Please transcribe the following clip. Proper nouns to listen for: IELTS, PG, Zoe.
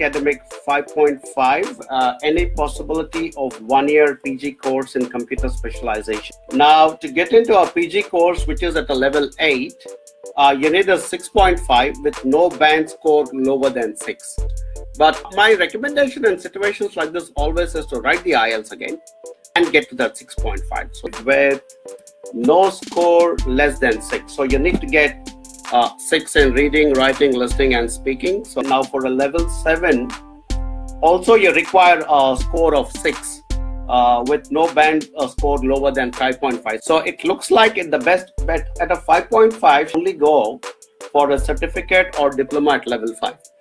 Academic 5.5 and a possibility of 1-year PG course in computer specialization. Now, to get into our PG course, which is at a level 8, you need a 6.5 with no band score lower than 6. But my recommendation in situations like this always is to write the IELTS again and get to that 6.5. So with no score less than 6. So you need to get 6 in reading, writing, listening and speaking. So now for a level 7, also you require a score of 6 with no band score lower than 5.5. So it looks like in the best bet at a 5.5 only go for a certificate or diploma at level 5.